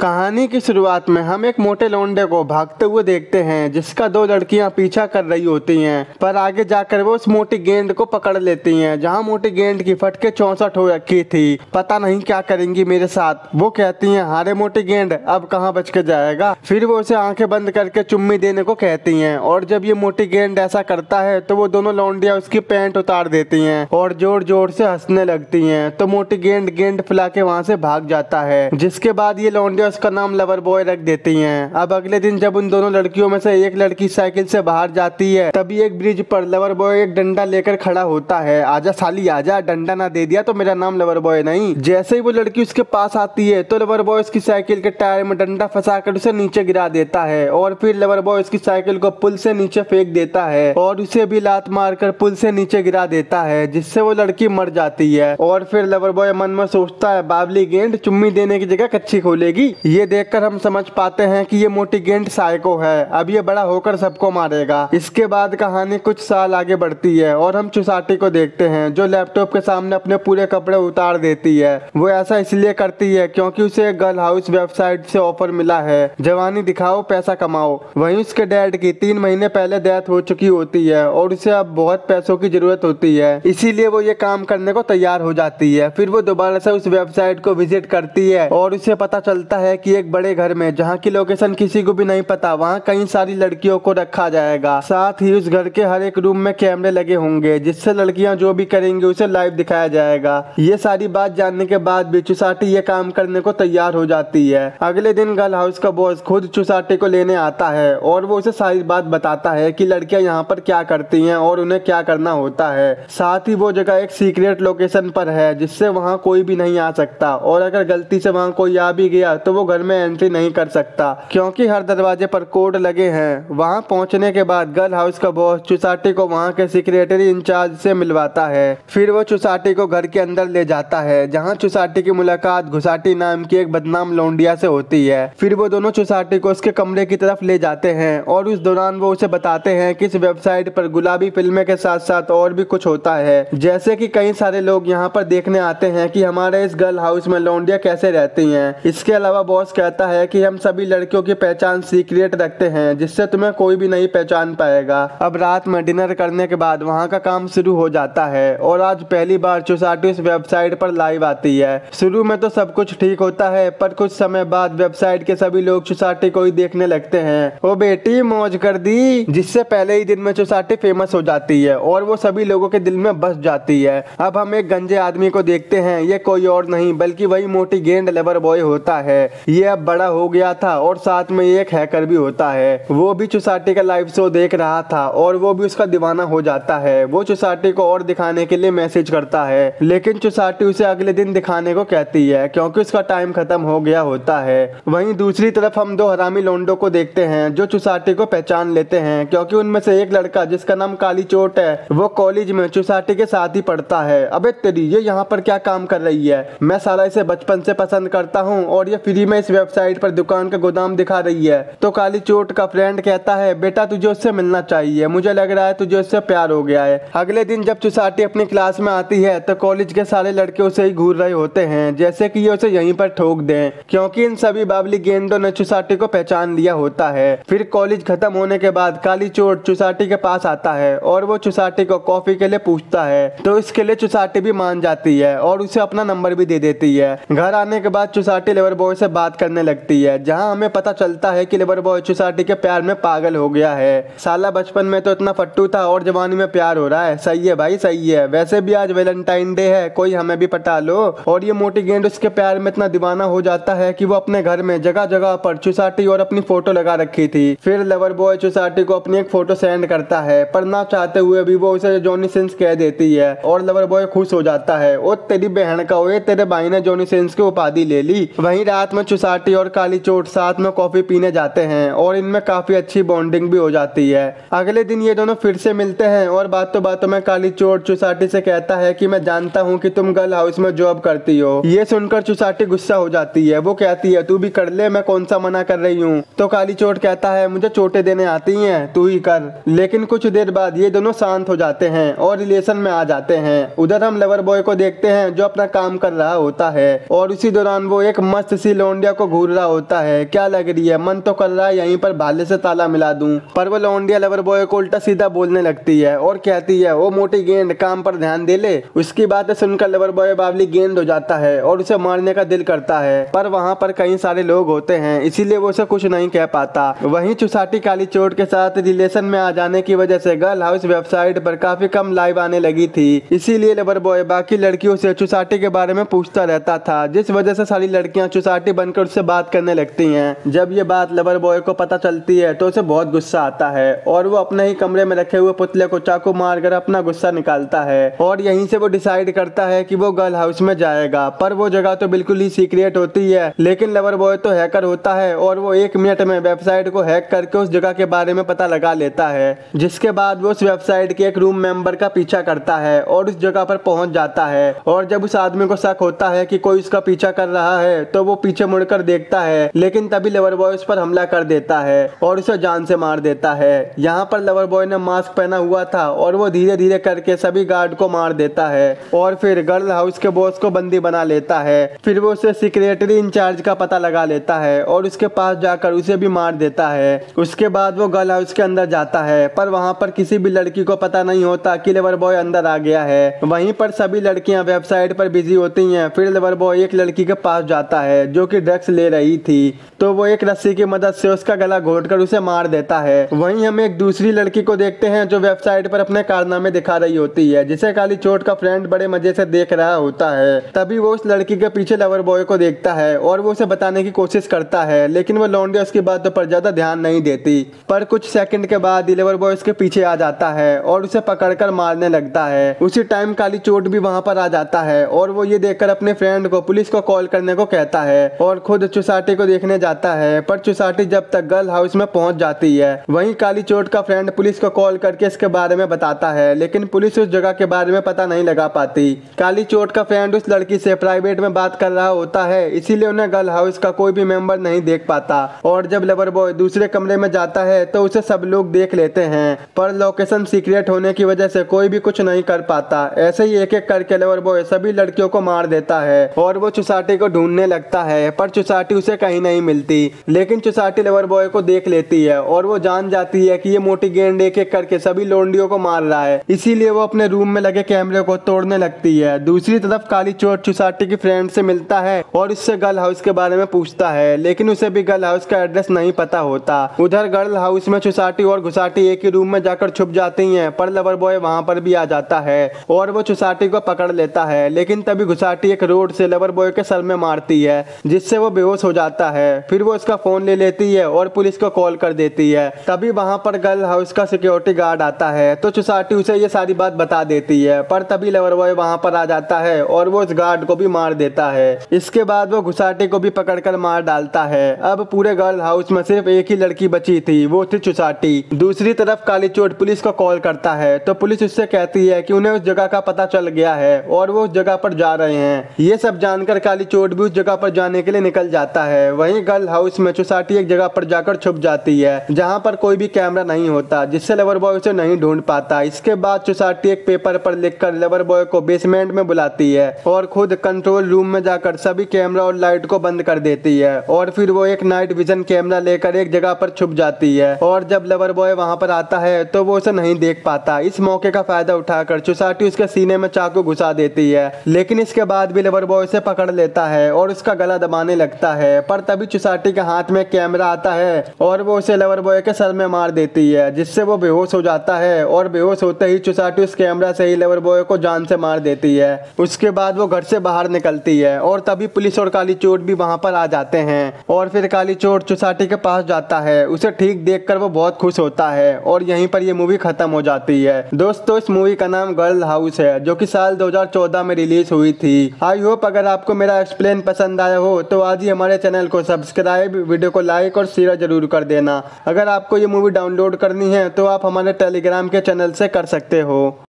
कहानी की शुरुआत में हम एक मोटे लौंडे को भागते हुए देखते हैं जिसका दो लड़कियां पीछा कर रही होती हैं, पर आगे जाकर वो उस मोटी गेंद को पकड़ लेती हैं जहां मोटी गेंद की फटके 64 हो रखी थी। पता नहीं क्या करेंगी मेरे साथ, वो कहती हैं। हारे मोटी गेंद, अब कहाँ बच के जाएगा। फिर वो उसे आंखें बंद करके चुम्मी देने को कहती हैं और जब ये मोटी गेंद ऐसा करता है तो वो दोनों लौंडियां उसकी पैंट उतार देती हैं और जोर जोर से हंसने लगती हैं। तो मोटी गेंद गेंद फैला के वहाँ से भाग जाता है, जिसके बाद ये लौंडियां उसका नाम लवर बॉय रख देती हैं। अब अगले दिन जब उन दोनों लड़कियों में से एक लड़की साइकिल से बाहर जाती है तभी एक ब्रिज पर लवर बॉय एक डंडा लेकर खड़ा होता है। आजा साली आजा, डंडा ना दे दिया तो मेरा नाम लवर बॉय नहीं। जैसे ही वो लड़की उसके पास आती है तो लवर बॉय उसकी साइकिल के टायर में डंडा फंसा कर उसे नीचे गिरा देता है और फिर लवर बॉय उसकी साइकिल को पुल से नीचे फेंक देता है और उसे भी लात मारकर पुल से नीचे गिरा देता है, जिससे वो लड़की मर जाती है। और फिर लवर बॉय मन में सोचता है, बाबली गेंद चुम्मी देने की जगह कच्ची खोलेगी। ये देखकर हम समझ पाते हैं कि ये मोटी गेंद साइको है, अब ये बड़ा होकर सबको मारेगा। इसके बाद कहानी कुछ साल आगे बढ़ती है और हम चुसाटी को देखते हैं जो लैपटॉप के सामने अपने पूरे कपड़े उतार देती है। वो ऐसा इसलिए करती है क्योंकि उसे गर्ल हाउस वेबसाइट से ऑफर मिला है, जवानी दिखाओ पैसा कमाओ। वहीं उसके डैड की 3 महीने पहले डेथ हो चुकी होती है और उसे अब बहुत पैसों की जरूरत होती है, इसीलिए वो ये काम करने को तैयार हो जाती है। फिर वो दोबारा से उस वेबसाइट को विजिट करती है और उसे पता चलता है कि एक बड़े घर में, जहाँ की लोकेशन किसी को भी नहीं पता, वहाँ कई सारी लड़कियों को रखा जाएगा। साथ ही उस घर के हर एक रूम में कैमरे लगे होंगे जिससे लड़कियाँ जो भी करेंगी उसे लाइव दिखाया जाएगा। ये सारी बात जानने के बाद भी चुसाटी ये काम करने को तैयार हो जाती है। अगले दिन गर्ल हाउस का बॉस खुद चुसाटी को लेने आता है और वो उसे सारी बात बताता है कि लड़कियां यहाँ पर क्या करती हैं और उन्हें क्या करना होता है। साथ ही वो जगह एक सीक्रेट लोकेशन पर है जिससे वहाँ कोई भी नहीं आ सकता और अगर गलती से वहाँ कोई आ भी गया तो वो घर में एंट्री नहीं कर सकता क्योंकि हर दरवाजे पर कोड लगे हैं। वहाँ पहुँचने के बाद गर्ल हाउस का बॉस चुसाटी को वहाँ के सेक्रेटरी इंचार्ज से मिलवाता है। फिर वो चुसाटी को घर के अंदर ले जाता है जहाँ चुसाटी की मुलाकात घुसाटी नाम की एक बदनाम लौंडिया से होती है। फिर वो दोनों चुसाटी को उसके कमरे की तरफ ले जाते हैं और उस दौरान वो उसे बताते हैं कि इस वेबसाइट पर गुलाबी फिल्में के साथ साथ और भी कुछ होता है, जैसे कि कई सारे लोग यहाँ पर देखने आते हैं कि हमारे इस गर्ल हाउस में लौंडियां कैसे रहती हैं। इसके अलावा बॉस कहता है कि हम सभी लड़कियों की पहचान सीक्रेट रखते हैं जिससे तुम्हें कोई भी नहीं पहचान पाएगा। अब रात में डिनर करने के बाद वहाँ का काम शुरू हो जाता है और आज पहली बार चुसाटी इस वेबसाइट पर लाइव आती है। शुरू में तो सब कुछ ठीक होता है पर कुछ समय बाद वेबसाइट के सभी लोग चुसाटी को ही देखने लगते हैं। ओ बेटी मौज कर दी, जिससे पहले ही दिन में चुसाटी फेमस हो जाती है और वो सभी लोगों के दिल में बस जाती है। अब हम एक गंजे आदमी को देखते हैं, ये कोई और नहीं बल्कि वही मोटी गेंद लवर बॉय होता है। ये अब बड़ा हो गया था और साथ में एक हैकर भी होता है। वो भी चुसाटी का लाइव शो देख रहा था और वो भी उसका दीवाना हो जाता है। वो चुसाटी को और दिखाने के लिए मैसेज करता है लेकिन चुसाटी उसे अगले दिन दिखाने को कहती है क्योंकि उसका टाइम खत्म हो गया होता है। वहीं दूसरी तरफ हम 2 हरामी लौंडों को देखते हैं जो चुसाटी को पहचान लेते हैं क्योंकि उनमें से एक लड़का जिसका नाम काली चोट है वो कॉलेज में चुसाटी के साथ ही पढ़ता है। अबे तेरी ये यहाँ पर क्या काम कर रही है, मैं साला इसे बचपन से पसंद करता हूँ और ये फ्री में इस वेबसाइट पर दुकान का गोदाम दिखा रही है। तो काली चोट का फ्रेंड कहता है, बेटा तुझे उससे मिलना चाहिए, मुझे लग रहा है तुझे उससे प्यार हो गया है। अगले दिन जब चुसाटी अपनी क्लास में आती है तो कॉलेज के सारे लड़के उसे ही घूर रहे होते हैं जैसे कि ये उसे यहीं पर ठोक दें क्योंकि इन सभी बाबली गेंदों ने चुसाटी को पहचान लिया होता है। फिर कॉलेज खत्म होने के बाद काली चोट चुसाटी के पास आता है और वो चुसाटी को कॉफी के लिए पूछता है तो इसके लिए चुसाटी भी मान जाती है और उसे अपना नंबर भी दे देती है। घर आने के बाद चुसाटी लेबर बॉय से बात करने लगती है जहां हमें पता चलता है कि लेबर बॉय चुसाटी के प्यार में पागल हो गया है। साला बचपन में तो इतना फट्टू था और जवानी में प्यार हो रहा है। सही है भाई सही है, वैसे भी आज वैलेंटाइन डे है, कोई हमें भी पटा लो। और ये मोटी गेंद उसके प्यार में इतना दीवाना हो जाता है कि वो अपने घर में जगह जगह पर चुसाटी और अपनी फोटो लगा रखी थी। फिर लवर बॉय चुसाटी को अपनी एक फोटो सेंड करता है पर ना चाहते हुए भी वो उसे जॉनी सिंस कह देती है और लवर बॉय खुश हो जाता है। ओ तेरी बहन का, ओए तेरे भाई ने जॉनी सिंस की उपाधि ले ली। वहीं रात में चुसाटी और काली चोट साथ में कॉफी पीने जाते हैं और इनमें काफी अच्छी बॉन्डिंग भी हो जाती है। अगले दिन ये दोनों फिर से मिलते हैं और बातों बातों में काली चोट चुसाटी से कहता है कि मैं जानता हूँ कि तुम गर्ल हाउस में जॉब करती हो। ये सुनकर चुसाटी गुस्सा हो जाती है, वो कहती है तू भी कर ले, मैं कौन सा मना कर रही हूँ। तो काली चोट कहता है मुझे चोटें देने आती हैं, तू ही कर। लेकिन कुछ देर बाद ये दोनों शांत हो जाते हैं और रिलेशन में आ जाते हैं। उधर हम लवर बॉय को देखते हैं जो अपना काम कर रहा होता है और उसी दौरान वो एक मस्त सी लौंडिया को घूर रहा होता है। क्या लग रही है, मन तो कर रहा है यहीं पर भाले से ताला मिला दूं, पर वो लौंडिया लवर बॉय को उल्टा सीधा बोलने लगती है और कहती है ओ मोटी गेंद काम पर ध्यान दे ले। उसकी बातें सुनकर लवर बॉय बावली गेंद हो जाता है और उसे मारने का दिल करता है, पर वहाँ पर कई सारे लोग होते हैं इसीलिए वो उसे कुछ नहीं कह पाता। वहीं चुसाटी काली चोट के साथ रिलेशन में आ जाने की वजह से गर्ल हाउस वेबसाइट पर काफी कम लाइव आने लगी थी, इसीलिए लवर बॉय बाकी लड़कियों से चुसाटी के बारे में पूछता रहता था, जिस वजह से सारी लड़कियां चुसाटी बनकर उससे बात करने लगती हैं। जब ये बात लवर बॉय को पता चलती है तो उसे बहुत गुस्सा आता है और वो अपने ही कमरे में रखे हुए पुतले को चाकू मारकर अपना गुस्सा निकालता है और यहीं से वो डिसाइड करता है कि वो गर्ल हाउस में जाएगा, पर वो जगह तो बिल्कुल ही सीक्रेट होती है। लेकिन लवर बॉय तो हैकर होता है और वो 1 मिनट में वेबसाइट को हैक करके उस जगह के बारे में पता लगा लेता है, जिसके बाद वो उस वेबसाइट के एक रूम मेंबर का पीछा करता है और उस जगह पर पहुंच जाता है। और जब उस आदमी को शक होता है कि कोई उसका पीछा कर रहा है तो वो पीछे मुड़कर देखता है, लेकिन तभी लवर बॉय उस पर हमला कर देता है और उसे जान से मार देता है। यहाँ पर लवर बॉय ने मास्क पहना हुआ था और वो धीरे धीरे करके सभी गार्ड को मार देता है और फिर गर्ल हाउस के बॉस को बंदी बना लेता है। फिर वो उसे सेक्रेटरी इंचार्ज का पता लगा लेता है और उसके पास जाकर उसे भी मार देता है। उसके बाद वो गर्ल हाउस के अंदर जाता है, पर वहाँ पर किसी भी लड़की को पता नहीं होता कि लवर बॉय अंदर आ गया है। वहीं पर सभी लड़कियां वेबसाइट पर बिजी होती हैं। फिर लवर बॉय एक लड़की के पास जाता है जो कि ड्रग्स ले रही थी, तो वो एक रस्सी की मदद से उसका गला घोंटकर उसे मार देता है। वहीं हम एक दूसरी लड़की को देखते हैं जो वेबसाइट पर अपने कारनामे दिखा रही होती है, जिसे काली चोट का फ्रेंड बड़े मजे से देख रहा होता है। तभी वो उस लड़की के पीछे लवर बॉय को देखता है और वो उसे बताने की कोशिश करता है, लेकिन वो लौंडिया उसकी बातों पर ज्यादा ध्यान नहीं देती। पर कुछ सेकंड के बाद लवर बॉय उसके पीछे आ जाता है और उसे पकड़कर मारने लगता है। उसी टाइम काली चोट भी वहाँ पर आ जाता है और वो ये देखकर अपने फ्रेंड को पुलिस को कॉल करने को कहता है और खुद चुसाटी को देखने जाता है, पर चुसाटी जब तक गर्ल हाउस में पहुंच जाती है। वहीं काली चोट का फ्रेंड पुलिस को कॉल करके इसके बारे में बताता है, लेकिन पुलिस उस जगह के बारे में पता नहीं लगा पाती। काली चोट का फ्रेंड उस लड़की से प्राइवेट में बात कर रहा होता है, इसीलिए उन्हें गर्ल हाउस का कोई भी मेंबर नहीं देख पाता। और जब लवर बॉय दूसरे कमरे में जाता है तो उसे सब लोग देख लेते हैं, पर लोकेशन सीक्रेट होने की वजह से कोई भी कुछ नहीं कर पाता। ऐसे ही एक एक करके लवर बॉय सभी लड़कियों को मार देता है और वो चुसाटी को ढूंढने लगता है, पर चुसाटी उसे कहीं नहीं मिलती। लेकिन चुसाटी लवर बॉय को देख लेती है और वो जान जाती है कि ये मोटी गेंद एक एक करके सभी लौंडियों को मार रहा है, इसीलिए वो अपने रूम में लगे कैमरे को तोड़ने लगती है। दूसरी तरफ काली चोट चुसाटी की फ्रेंड से मिलता है और उससे गर्ल हाउस के बारे में पूछता है, लेकिन उसे भी गर्ल हाउस का एड्रेस नहीं पता होता। उधर गर्ल हाउस में चुसाटी और घुसाटी एक ही रूम में जाकर छुप जाती हैं, पर लवर बॉय वहाँ पर भी आ जाता है और वो चुसाटी को पकड़ लेता है। लेकिन तभी घुसाटी एक रोड से लवर बॉय के सर में मारती है, जिससे वो बेहोश हो जाता है। फिर वो उसका फोन ले लेती है और पुलिस को कॉल कर देती है। तभी वहाँ पर गर्ल हाउस का सिक्योरिटी गार्ड आता है, तो चुसाटी उसे ये सारी बात बता देती है, पर तभी लवर बॉय वहाँ पर आ जाता है और वो उस गार्ड को भी मार देता है। इसके बाद वो घुसाटी को भी पकड़कर मार डालता है। अब पूरे गर्ल हाउस में सिर्फ एक ही लड़की बची थी, वो थी चुसाटी। दूसरी तरफ काली चोट पुलिस को कॉल करता है, तो पुलिस उससे कहती है कि उन्हें उस जगह का पता चल गया है और वो उस जगह पर जा रहे हैं। ये सब जानकर काली चोट भी उस जगह पर जाने के लिए निकल जाता है। वहीं गर्ल हाउस में चुसाटी एक जगह पर जाकर छुप जाती है, जहाँ पर कोई भी कैमरा नहीं होता, जिससे लवर बॉय उसे नहीं ढूंढ पाता। इसके बाद चुसाटी एक पेपर पर लिखकर लवर बॉय को बेसमेंट में बुलाती है और खुद कंट्रोल रूम में जाकर सभी कैमरा और लाइट को बंद कर देती है। और फिर वो एक नाइट विजन कैमरा लेकर एक जगह पर छुप जाती है और जब लवर बॉय वहाँ पर आता है तो वो उसे नहीं देख पाता। इस मौके का फायदा उठाकर चुसाटी उसके सीने में चाकू घुसा देती है, लेकिन इसके बाद भी लवर बॉय उसे पकड़ लेता है और उसका गला दबाने लगता है। पर तभी चुसाटी के हाथ में कैमरा आता है और वो उसे लवर बॉय के सर में मार देती है, जिससे वो बेहोश हो जाता है। और बेहोश होते ही चुसाटी उस कैमरा से ही लवर बॉय को जान से मार देती है। उसके बाद वो घर से बाहर निकलती है और तभी पुलिस और काली चोट भी वहाँ पर आ जाते हैं। और फिर काली चोट चुसाटी के पास जाता है, उसे ठीक देखकर वो बहुत खुश होता है। और यहीं पर ये मूवी खत्म हो जाती है। दोस्तों, इस मूवी का नाम गर्ल हाउस है, जो कि साल 2014 में रिलीज हुई थी। आई होप अगर आपको मेरा एक्सप्लेन पसंद आया हो तो आज ही हमारे चैनल को सब्सक्राइब, वीडियो को लाइक और शेयर जरूर कर देना। अगर आपको ये मूवी डाउनलोड करनी है तो आप हमारे टेलीग्राम के चैनल से कर सकते हो।